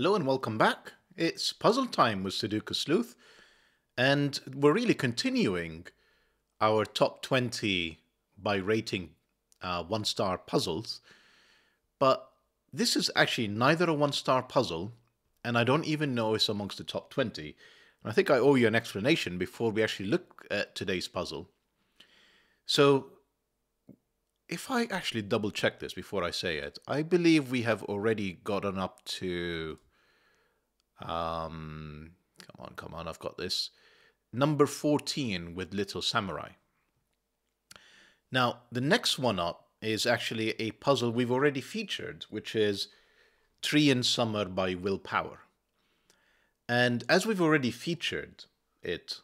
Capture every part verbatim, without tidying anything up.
Hello and welcome back. It's puzzle time with Sudoku Sleuth, and we're really continuing our top twenty by rating uh, one-star puzzles, but this is actually neither a one-star puzzle, and I don't even know it's amongst the top twenty. And I think I owe you an explanation before we actually look at today's puzzle. So, if I actually double check this before I say it, I believe we have already gotten up to, um, come on, come on, I've got this, number fourteen with Little Samurai. Now, the next one up is actually a puzzle we've already featured, which is Tree in Summer by Willpower. And as we've already featured it,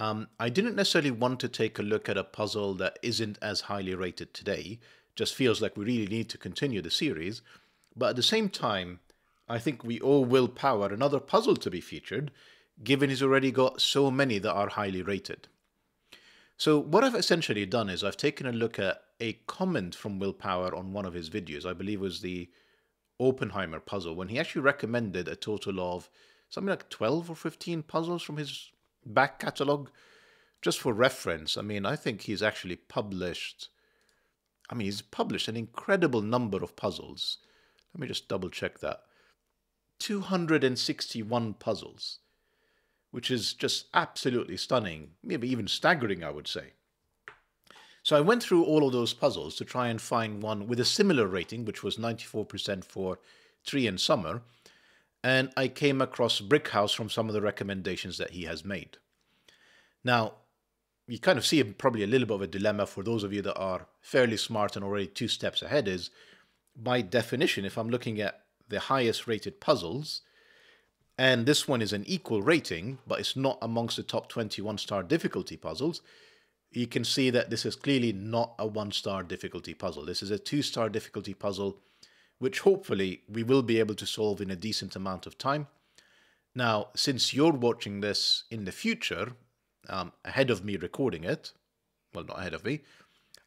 Um, I didn't necessarily want to take a look at a puzzle that isn't as highly rated today. Just feels like we really need to continue the series. But at the same time, I think we owe Willpower another puzzle to be featured, given he's already got so many that are highly rated. So what I've essentially done is I've taken a look at a comment from Willpower on one of his videos. I believe it was the Oppenheimer puzzle, when he actually recommended a total of something like twelve or fifteen puzzles from his back catalogue. Just for reference, I mean, I think he's actually published, I mean, he's published an incredible number of puzzles. Let me just double check that. two hundred sixty-one puzzles, which is just absolutely stunning, maybe even staggering, I would say. So I went through all of those puzzles to try and find one with a similar rating, which was ninety-four percent for Tree in Summer, and I came across Brick House from some of the recommendations that he has made. Now, you kind of see probably a little bit of a dilemma for those of you that are fairly smart and already two steps ahead is, by definition, if I'm looking at the highest rated puzzles, and this one is an equal rating, but it's not amongst the top twenty one-star difficulty puzzles, you can see that this is clearly not a one-star difficulty puzzle. This is a two-star difficulty puzzle, which hopefully we will be able to solve in a decent amount of time. Now, since you're watching this in the future, um, ahead of me recording it, well, not ahead of me,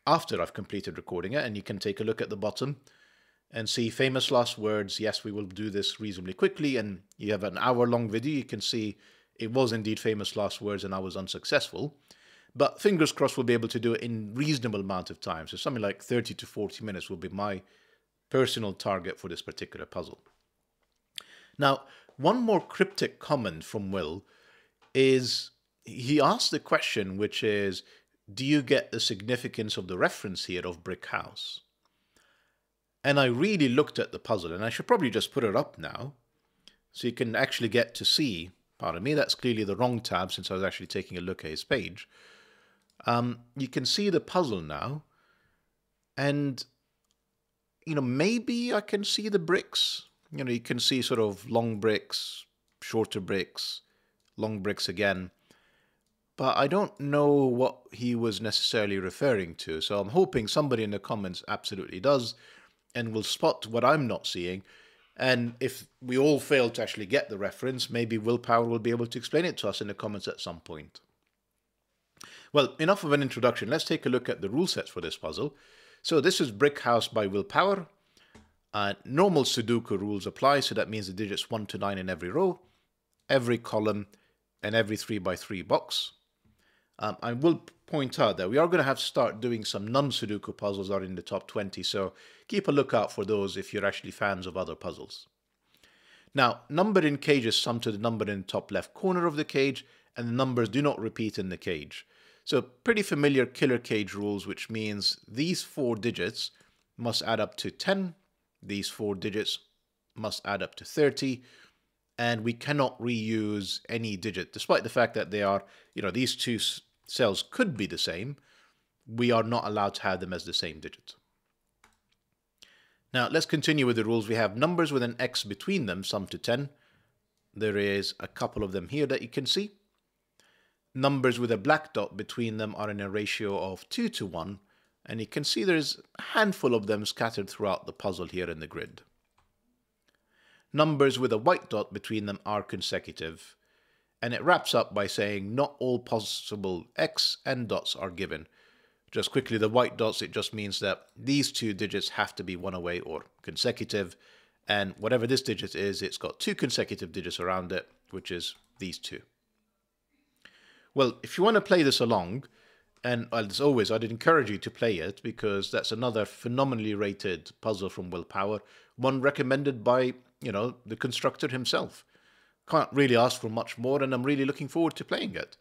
after I've completed recording it, and you can take a look at the bottom and see famous last words, yes, we will do this reasonably quickly, and you have an hour-long video, you can see it was indeed famous last words and I was unsuccessful, but fingers crossed we'll be able to do it in reasonable amount of time, so something like thirty to forty minutes will be my personal target for this particular puzzle. Now, one more cryptic comment from Will is he asked the question, which is, do you get the significance of the reference here of Brick House? And I really looked at the puzzle, and I should probably just put it up now, so you can actually get to see, pardon me, that's clearly the wrong tab since I was actually taking a look at his page. Um, you can see the puzzle now, and you know, maybe I can see the bricks. You know, you can see sort of long bricks, shorter bricks, long bricks again. But I don't know what he was necessarily referring to. So I'm hoping somebody in the comments absolutely does and will spot what I'm not seeing. And if we all fail to actually get the reference, maybe Willpower will be able to explain it to us in the comments at some point. Well, enough of an introduction. Let's take a look at the rule sets for this puzzle. So this is Brick House by Willpower. Uh, normal Sudoku rules apply, so that means the digits one to nine in every row, every column, and every three by three box. Um, I will point out that we are going to have to start doing some non-Sudoku puzzles that are in the top twenty, so keep a lookout for those if you're actually fans of other puzzles. Now, number in cage is summed to the number in the top left corner of the cage, and the numbers do not repeat in the cage. So pretty familiar killer cage rules, which means these four digits must add up to ten, these four digits must add up to thirty, and we cannot reuse any digit, despite the fact that they are, you know, these two cells could be the same, we are not allowed to have them as the same digit. Now let's continue with the rules. We have numbers with an X between them, sum to ten. There is a couple of them here that you can see. Numbers with a black dot between them are in a ratio of two to one, and you can see there's a handful of them scattered throughout the puzzle here in the grid. Numbers with a white dot between them are consecutive, and it wraps up by saying not all possible X and dots are given. Just quickly, the white dots, it just means that these two digits have to be one away or consecutive, And whatever this digit is, it's got two consecutive digits around it, which is these two. Well, if you want to play this along, and as always, I'd encourage you to play it because that's another phenomenally rated puzzle from Willpower, one recommended by, you know, the constructor himself. Can't really ask for much more, and I'm really looking forward to playing it.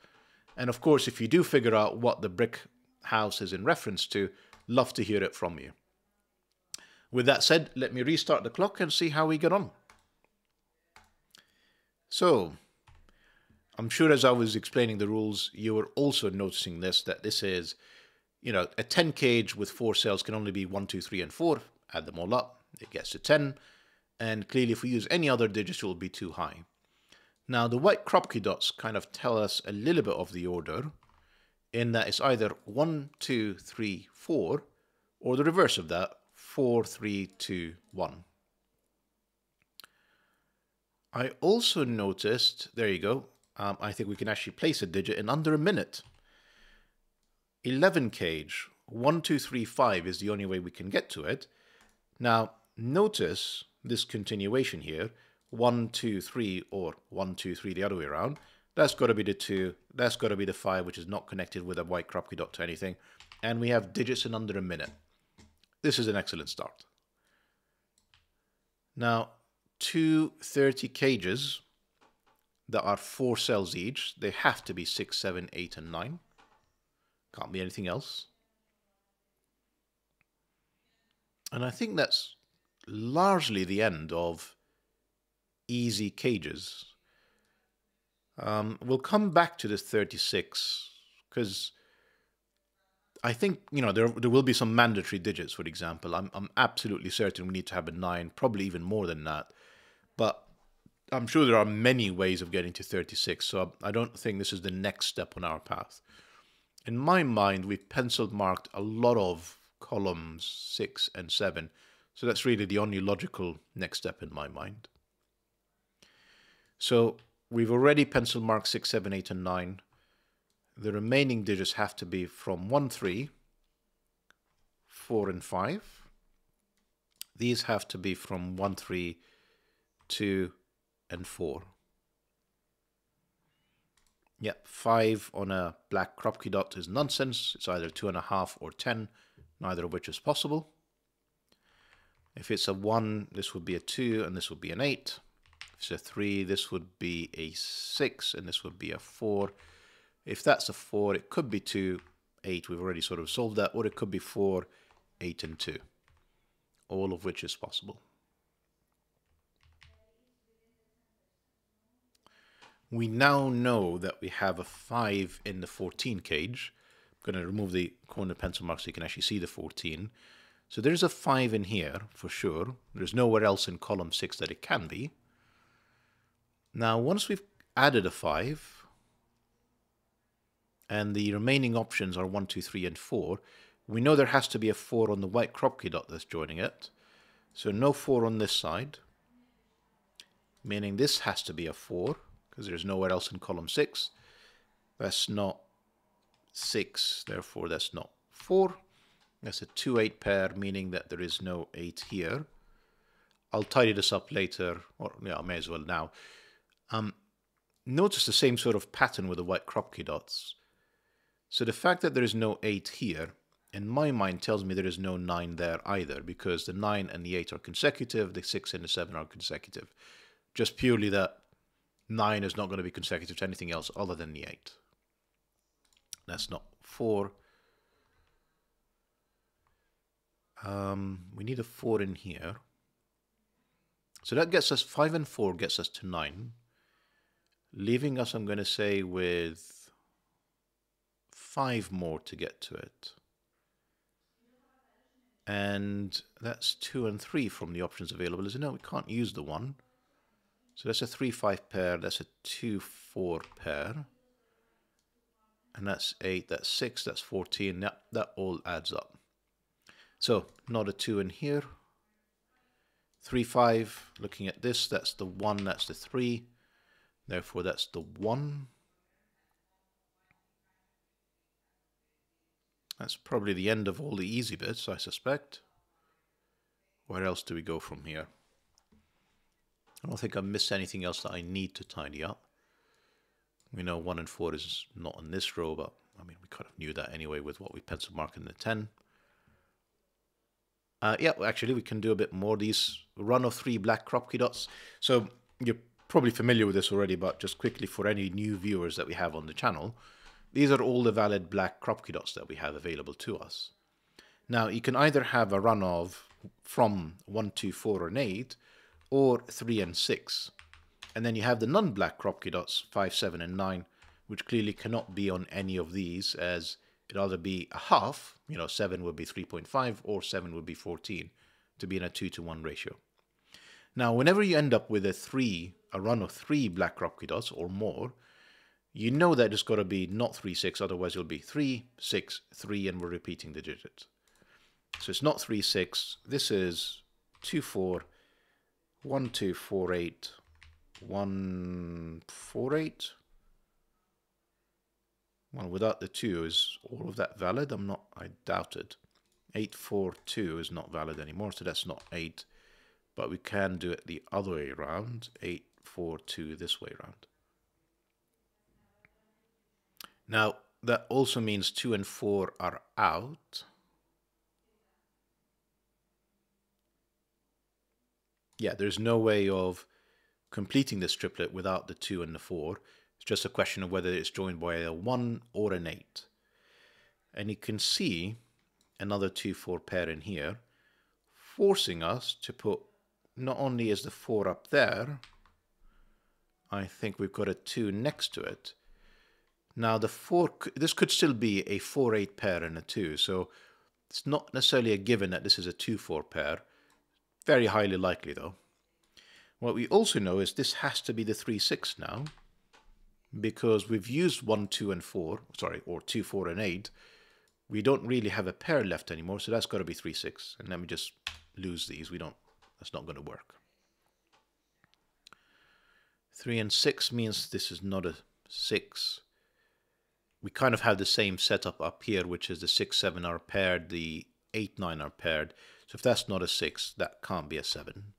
And of course, if you do figure out what the Brick House is in reference to, love to hear it from you. With that said, let me restart the clock and see how we get on. So, I'm sure as I was explaining the rules, you were also noticing this, that this is, you know, a ten cage with four cells can only be one, two, three, and four. Add them all up, it gets to ten. And clearly if we use any other digit, it will be too high. Now the white Kropki dots kind of tell us a little bit of the order, in that it's either one, two, three, four, or the reverse of that, four, three, two, one. I also noticed, there you go, um, I think we can actually place a digit in under a minute. eleven cage, one, two, three, five is the only way we can get to it. Now notice this continuation here. one, two, three, or one, two, three the other way around. That's got to be the two, that's got to be the five, which is not connected with a white Kropki dot to anything. And we have digits in under a minute. This is an excellent start. Now, two thirty cages that are four cells each. They have to be six, seven, eight, and nine. Can't be anything else. And I think that's largely the end of easy cages. Um, we'll come back to this thirty-six because I think, you know, there, there will be some mandatory digits, for example. I'm, I'm absolutely certain we need to have a nine, probably even more than that. But I'm sure there are many ways of getting to thirty-six, so I don't think this is the next step on our path. In my mind, we've penciled marked a lot of columns six and seven, so that's really the only logical next step in my mind. So we've already pencil marked six, seven, eight, and nine. The remaining digits have to be from one, three, four, and five. These have to be from one, three, two, and four. Yep, five on a black Kropki dot is nonsense. It's either two and a half or ten, neither of which is possible. If it's a one, this would be a two, and this would be an eight. It's a three, this would be a six, and this would be a four. If that's a four, it could be two, eight, we've already sort of solved that, or it could be four, eight, and two, all of which is possible. We now know that we have a five in the fourteen cage. I'm going to remove the corner pencil mark so you can actually see the fourteen. So there's a five in here, for sure. There's nowhere else in column six that it can be. Now, once we've added a five, and the remaining options are one, two, three, and four, we know there has to be a four on the white Kropki dot that's joining it. So no four on this side, meaning this has to be a four, because there's nowhere else in column six. That's not six, therefore that's not four. That's a two, eight pair, meaning that there is no eight here. I'll tidy this up later, or yeah, I may as well now. Um, notice the same sort of pattern with the white Kropki dots. So the fact that there is no eight here, in my mind, tells me there is no nine there either, because the nine and the eight are consecutive, the six and the seven are consecutive. Just purely that nine is not going to be consecutive to anything else other than the eight. That's not four. Um, we need a four in here. So that gets us, five and four gets us to nine, leaving us, I'm going to say, with five more to get to it. And that's two and three from the options available, isn't it? We can't use the one. So that's a three, five pair, that's a two, four pair. And that's eight, that's six, that's fourteen. That, that all adds up. So not a two in here. three, five, looking at this, that's the one, that's the three, therefore that's the one. That's probably the end of all the easy bits, I suspect. Where else do we go from here? I don't think I missed anything else that I need to tidy up. We know one and four is not on this row, but I mean, we kind of knew that anyway with what we pencil marked in the ten. Uh, yeah, well, actually, we can do a bit more. These run of three black Kropki dots. So you're probably familiar with this already, but just quickly for any new viewers that we have on the channel, these are all the valid black Kropki dots that we have available to us. Now, you can either have a run of from one, two, four, and eight, or three and six. And then you have the non-black Kropki dots, five, seven, and nine, which clearly cannot be on any of these, as it'd either be a half, you know, seven would be three point five, or seven would be fourteen, to be in a two to one ratio. Now, whenever you end up with a three, a run of three black Kropki dots or more, you know that it's got to be not three, six, otherwise it'll be three, six, three, and we're repeating the digit. So it's not three, six, this is two, four, one, two, four, eight, one, four, eight. Well, without the two, is all of that valid? I'm not, I doubt it. eight, four, two is not valid anymore, so that's not eight. But we can do it the other way around. eight, four, two this way around. Now, that also means two and four are out. Yeah, there's no way of completing this triplet without the two and the four. It's just a question of whether it's joined by a one or an eight. And you can see another two four pair in here, forcing us to put, not only is the four up there, I think we've got a two next to it. Now the four, this could still be a four eight pair and a two, so it's not necessarily a given that this is a two four pair. Very highly likely though. What we also know is this has to be the three six now, because we've used one, two, and four, sorry, or two, four, and eight. We don't really have a pair left anymore, so that's got to be three, six. And let me just lose these. We don't, that's not going to work. three and six means this is not a six. We kind of have the same setup up here, which is the six, seven are paired, the eight, nine are paired. So if that's not a six, that can't be a seven.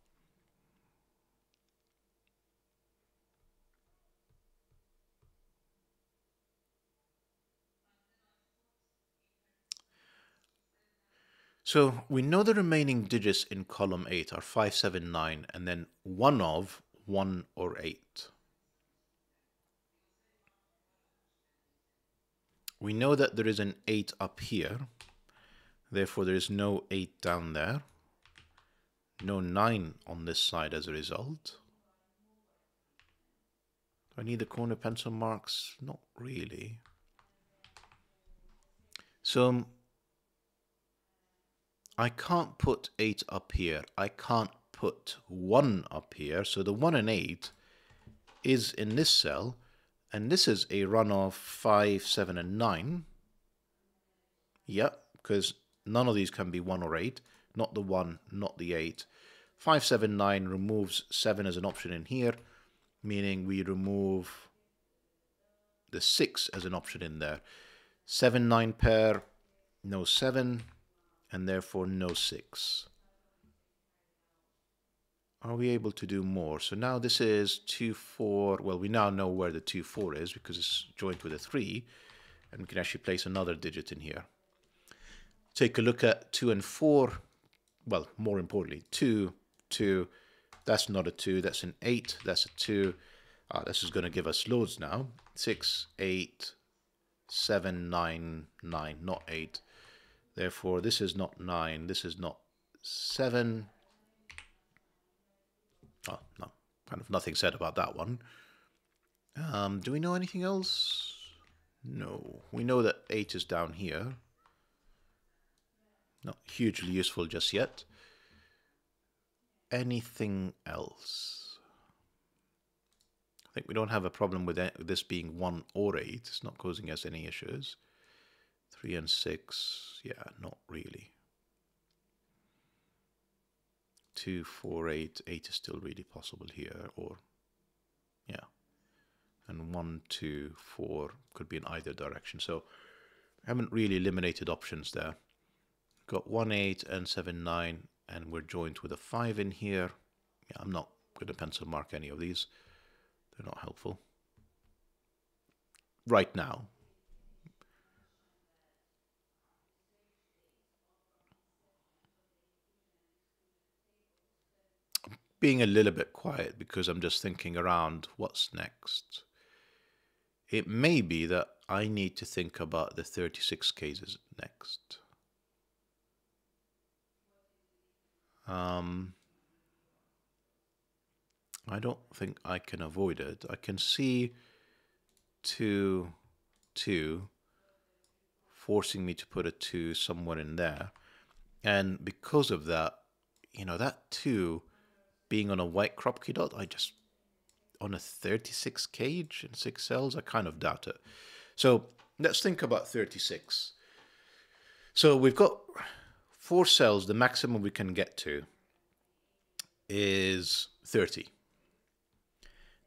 So we know the remaining digits in column eight are five, seven, nine, and then one of one or eight. We know that there is an eight up here, therefore there is no eight down there, no nine on this side as a result. Do I need the corner pencil marks? Not really. So I can't put eight up here, I can't put one up here, so the one and eight is in this cell, and this is a run of five, seven, and nine. Yep, because none of these can be one or eight, not the one, not the eight. five, seven, nine removes seven as an option in here, meaning we remove the six as an option in there. seven, nine pair, no seven. And therefore no six. Are we able to do more? So now this is two, four. Well, we now know where the two, four is because it's joined with a three. And we can actually place another digit in here. Take a look at two and four. Well, more importantly, two, two. That's not a two. That's an eight. That's a two. Ah, this is going to give us loads now. six, eight, seven, nine, nine. Not eight. Therefore, this is not nine, this is not seven. Oh, no, kind of nothing said about that one. Um, do we know anything else? No. We know that eight is down here. Not hugely useful just yet. Anything else? I think we don't have a problem with this being one or eight. It's not causing us any issues. three and six, yeah, not really. two, four, eight, eight is still really possible here, or, yeah. And one, two, four could be in either direction, so I haven't really eliminated options there. Got one, eight, and seven, nine, and we're joined with a five in here. Yeah, I'm not going to pencil mark any of these. They're not helpful. Right now. I'm being a little bit quiet because I'm just thinking around what's next. It may be that I need to think about the thirty-six cases next. Um, I don't think I can avoid it. I can see two, two, forcing me to put a two somewhere in there. And because of that, you know, that two being on a white Kropki dot, I just, on a thirty-six cage in six cells, I kind of doubt it. So let's think about thirty-six. So we've got four cells. The maximum we can get to is thirty.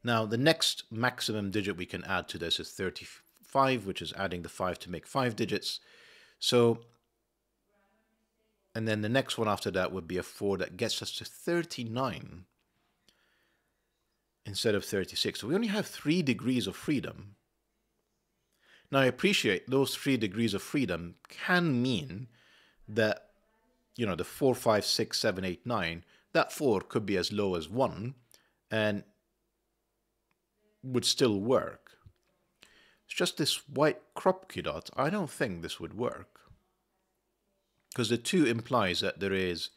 Now, the next maximum digit we can add to this is thirty-five, which is adding the five to make five digits. So, and then the next one after that would be a four that gets us to thirty-nine instead of thirty-six. So we only have three degrees of freedom. Now, I appreciate those three degrees of freedom can mean that, you know, the four, five, six, seven, eight, nine, that four could be as low as one and would still work. It's just this white Kropki dot. I don't think this would work, because the two implies that there is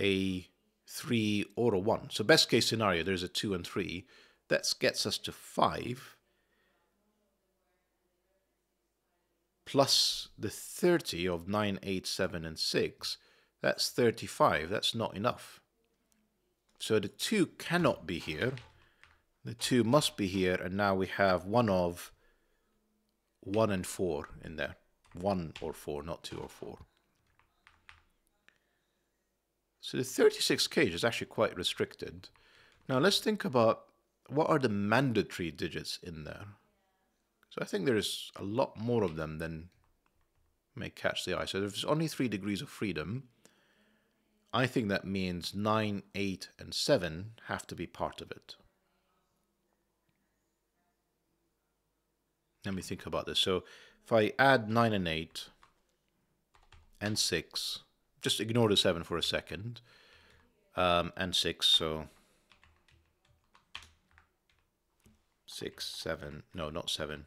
a three or a one. So best case scenario, there's a two and three. That gets us to five plus the thirty of nine, eight, seven, and six. That's thirty-five. That's not enough. So the two cannot be here. The two must be here, and now we have one of one and four in there. One or four, not two or four. So the thirty-six cage is actually quite restricted. Now let's think about what are the mandatory digits in there. So I think there is a lot more of them than may catch the eye. So there's only three degrees of freedom. I think that means nine, eight, and seven have to be part of it. Let me think about this. So if I add nine and eight and six, just ignore the seven for a second, um, and six, so six, seven, no, not seven,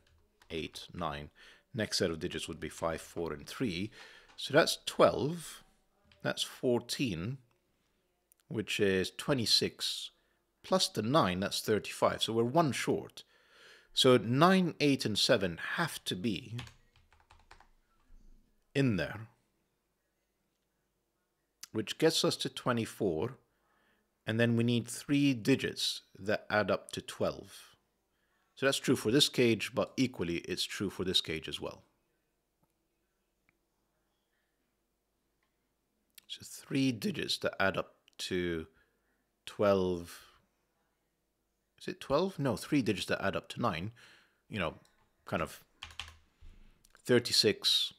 eight, nine. Next set of digits would be five, four, and three. So that's twelve, that's fourteen, which is twenty-six, plus the nine, that's thirty-five. So we're one short. So nine, eight, and seven have to be in there, which gets us to twenty-four, and then we need three digits that add up to twelve. So that's true for this cage, but equally it's true for this cage as well. So three digits that add up to twelve. Is it twelve? No, three digits that add up to nine. You know, kind of thirty-six.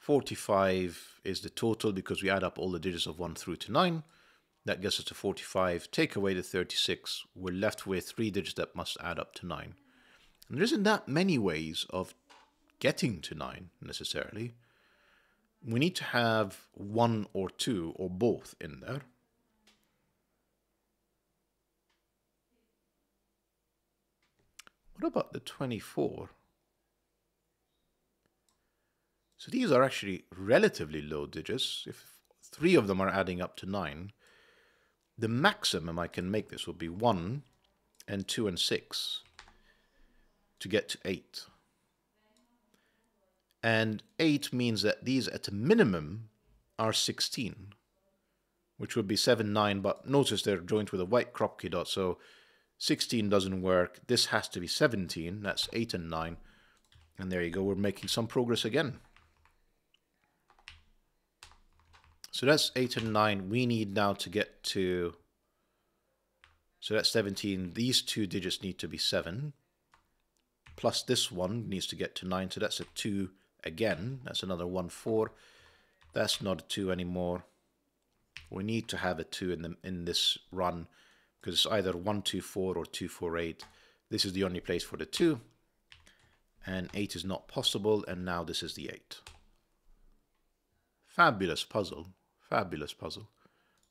forty-five is the total because we add up all the digits of one through to nine. That gets us to forty-five. Take away the thirty-six. We're left with three digits that must add up to nine. And there isn't that many ways of getting to nine, necessarily. We need to have one or two or both in there. What about the twenty-four? So these are actually relatively low digits. If three of them are adding up to nine, the maximum I can make this will be one and two and six to get to eight. And eight means that these at a minimum are sixteen, which would be seven, nine, but notice they're joined with a white Kropki dot, so sixteen doesn't work. This has to be seventeen. That's eight and nine. And there you go. We're making some progress again. So that's eight and nine. We need now to get to... So that's seventeen. These two digits need to be seven. Plus this one needs to get to nine. So that's a two again. That's another one, four. That's not a two anymore. We need to have a two in the, in this run, because it's either one two four or two four eight. This is the only place for the two, and eight is not possible, and now this is the eight. Fabulous puzzle, fabulous puzzle.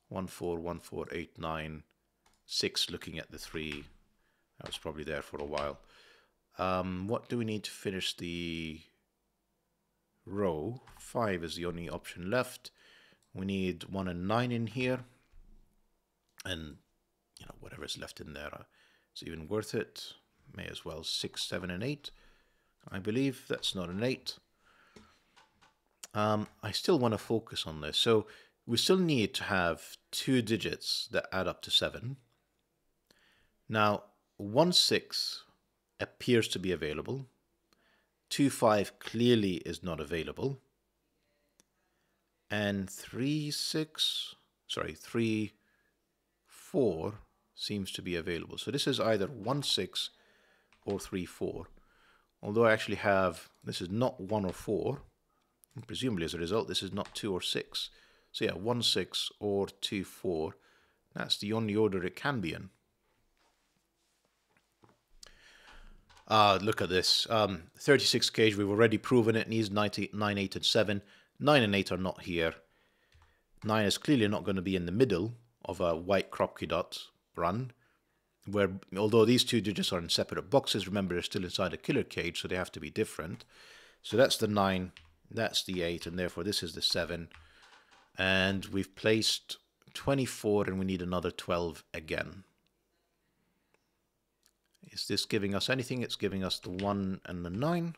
one four, one four, eight nine, six, looking at the three. That was probably there for a while. Um, what do we need to finish the row? Five is the only option left. We need one and nine in here, and you know, whatever's left in there is even worth it. May as well. Six, seven, and eight. I believe that's not an eight. Um, I still want to focus on this. So we still need to have two digits that add up to seven. Now, one six appears to be available. Two five clearly is not available. And three six, sorry, three four seems to be available. So this is either one six or three four. Although I actually have, this is not one or four. And presumably as a result, this is not two or six. So yeah, one six or two four. That's the only order it can be in. Uh, look at this. Um, thirty-six cage, we've already proven it needs nine, eight, and seven. nine and eight are not here. nine is clearly not going to be in the middle of a white Kropki dot run, where, although these two digits are in separate boxes, remember they're still inside a killer cage, so they have to be different. So that's the nine, that's the eight, and therefore this is the seven. And we've placed twenty-four, and we need another twelve again. Is this giving us anything? It's giving us the one and the nine.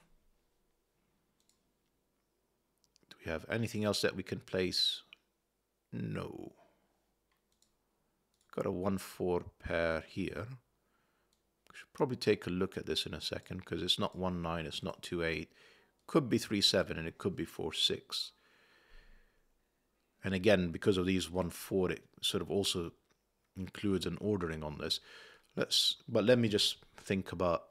Do we have anything else that we can place? No. Got a one four pair here. We should probably take a look at this in a second, because it's not one nine, it's not two eight. Could be three seven, and it could be four six. And again, because of these one four, it sort of also includes an ordering on this. Let's, but let me just think about,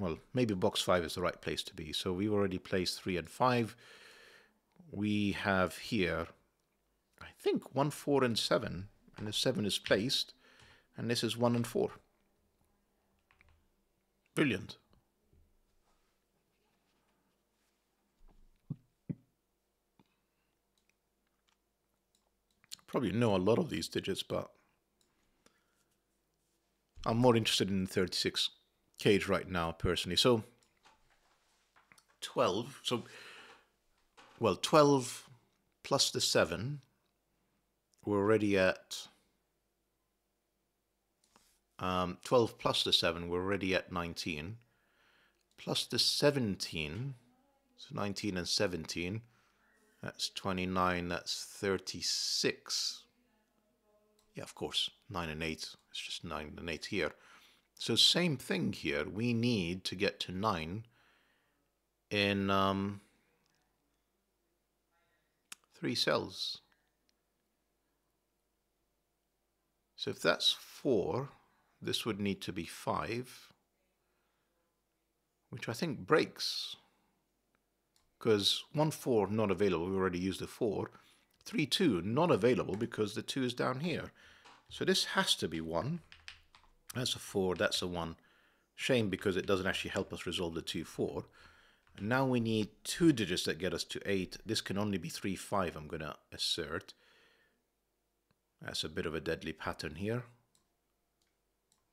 well, maybe box five is the right place to be. So we've already placed three and five. We have here, I think, one, four, and seven. And the seven is placed, and this is one and four. Brilliant. Probably know a lot of these digits, but I'm more interested in the thirty-six cage right now, personally. So, twelve. So, well, twelve plus the seven. We're already at... Um, twelve plus the seven, we're already at nineteen. Plus the seventeen. So, nineteen and seventeen. That's twenty-nine, that's thirty-six. Yeah, of course, nine and eight. It's just nine and eight here. So same thing here. We need to get to nine in um, three cells. So if that's four, this would need to be five, which I think breaks, because one four not available. We already used the four. three two, not available because the two is down here. So this has to be one. That's a four, that's a one. Shame, because it doesn't actually help us resolve the two four. And now we need two digits that get us to eight. This can only be three five, I'm going to assert. That's a bit of a deadly pattern here.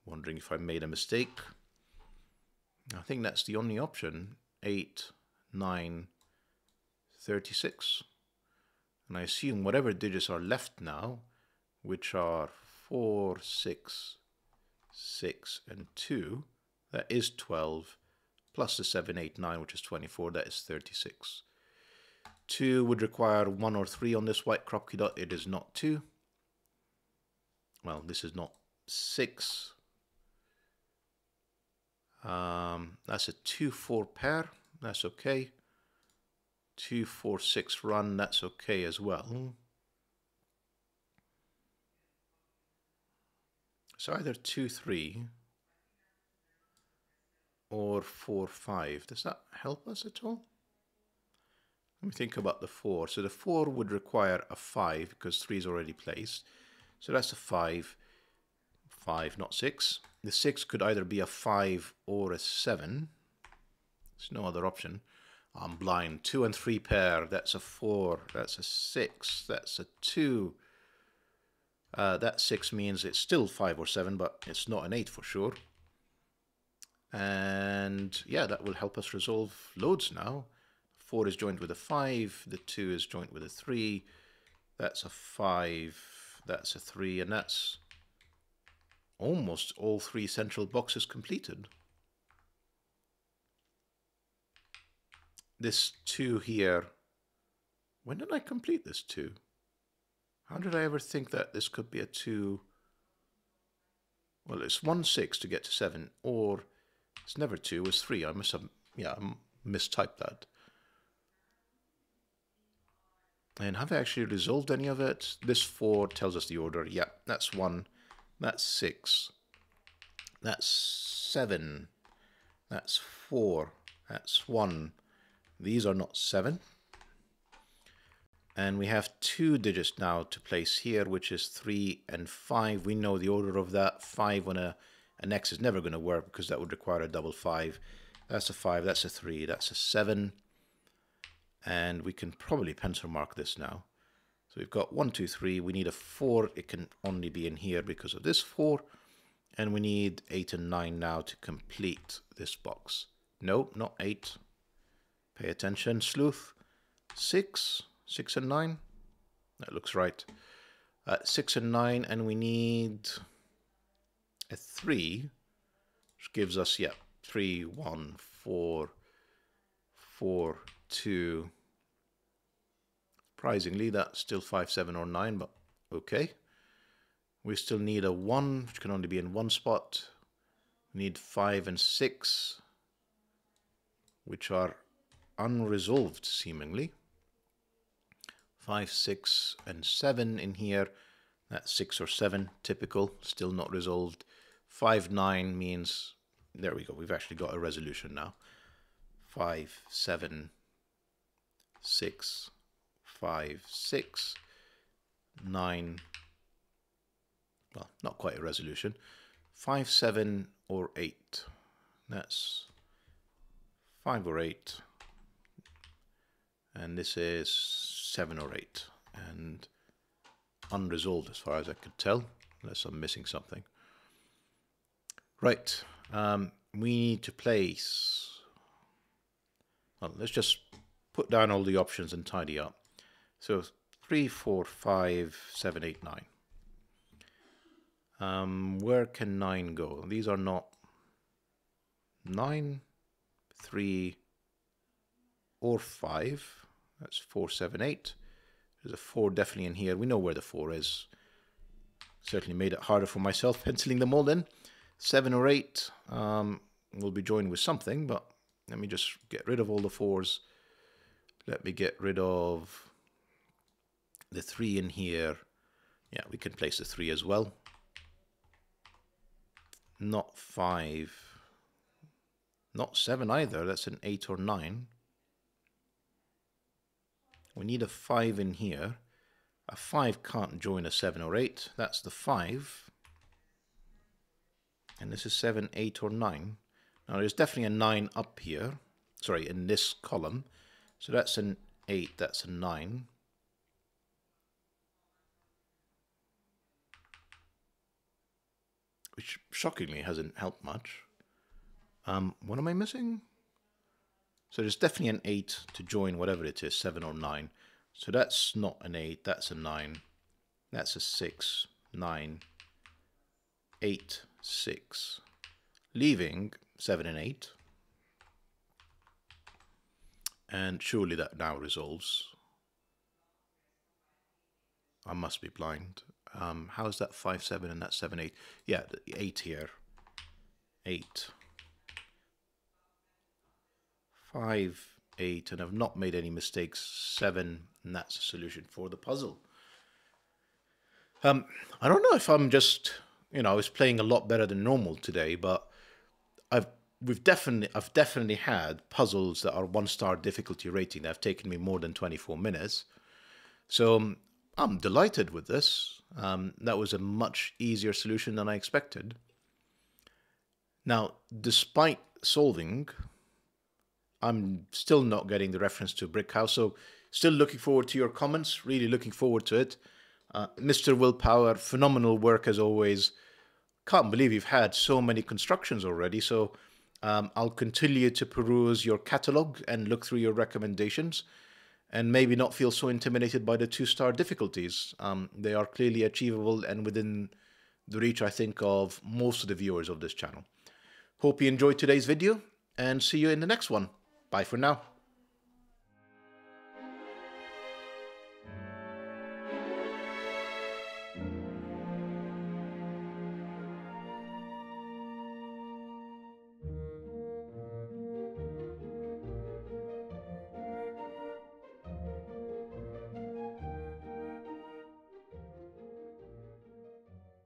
Wondering if I made a mistake. I think that's the only option. eight, nine, thirty-six. And I assume whatever digits are left now, which are four, six, six, and two, that is twelve, plus the seven, eight, nine, which is twenty-four, that is thirty-six. two would require one or three on this white Kropki dot. It is not two. Well, this is not six. Um, that's a two four pair. That's okay. two four six run, that's okay as well. So either two three or four five. Does that help us at all? Let me think about the four. So the four would require a five because three is already placed. So that's a five. Five, not six. The six could either be a five or a seven. There's no other option. I'm blind. Two and three pair. That's a four. That's a six. That's a two. Uh, that six means it's still five or seven, but it's not an eight for sure. And yeah, that will help us resolve loads now. Four is joined with a five. The two is joined with a three. That's a five. That's a three, and that's almost all three central boxes completed. This two here, when did I complete this two? How did I ever think that this could be a two? Well, it's one six to get to seven, or it's never two, it's three. I must have, yeah, I mistyped that. And have I actually resolved any of it? This four tells us the order. Yeah, that's one. That's six. That's seven. That's four. That's one. These are not seven. And we have two digits now to place here, which is three and five. We know the order of that. Five on a, an X is never going to work because that would require a double five. That's a five. That's a three. That's a seven. And we can probably pencil mark this now. So we've got one, two, three. We need a four. It can only be in here because of this four. And we need eight and nine now to complete this box. No, not eight. Pay attention, sleuth. Six. Six and nine. That looks right. Uh, six and nine. And we need a three, which gives us, yeah, three, one, four, four, two. Surprisingly, that's still five, seven, or nine, but okay. We still need a one, which can only be in one spot. We need five and six, which are unresolved, seemingly. Five, six, and seven in here. That's six or seven, typical, still not resolved. Five, nine means, there we go, we've actually got a resolution now. Five, seven, six, five, six, nine, well, not quite a resolution, five, seven, or eight. That's five or eight, and this is seven or eight, and unresolved as far as I could tell, unless I'm missing something. Right, um, we need to place, well, let's just put down all the options and tidy up. So three, four, five, seven, eight, nine. Um, where can nine go? These are not nine, three, or five. That's four, seven, eight. There's a four definitely in here. We know where the four is. Certainly made it harder for myself penciling them all in. Seven or eight um, will be joined with something, but let me just get rid of all the fours. Let me get rid of the three in here. Yeah, we can place the three as well. Not five. Not seven either. That's an eight or nine. We need a five in here. A five can't join a seven or eight. That's the five. And this is seven, eight, or nine. Now there's definitely a nine up here. Sorry, in this column. So that's an eight. That's a nine. Which shockingly hasn't helped much. Um, what am I missing? So there's definitely an eight to join whatever it is, seven or nine. So that's not an eight, that's a nine. That's a six, nine, eight, six. Leaving seven and eight. And surely that now resolves. I must be blind. Um, how is that five, seven, and that's seven, eight? Yeah, eight here. Eight. Five, eight, and I've not made any mistakes. Seven, and that's a solution for the puzzle. Um, I don't know if I'm just, you know, I was playing a lot better than normal today, but I've we've definitely, I've definitely had puzzles that are one-star difficulty rating that have taken me more than twenty-four minutes. So um, I'm delighted with this. Um, that was a much easier solution than I expected. Now, despite solving, I'm still not getting the reference to Brick House. So still looking forward to your comments, really looking forward to it. Uh, Mister Willpower, phenomenal work as always. Can't believe you've had so many constructions already. So um, I'll continue to peruse your catalogue and look through your recommendations and maybe not feel so intimidated by the two-star difficulties. Um, they are clearly achievable and within the reach, I think, of most of the viewers of this channel. Hope you enjoyed today's video and see you in the next one. Bye for now.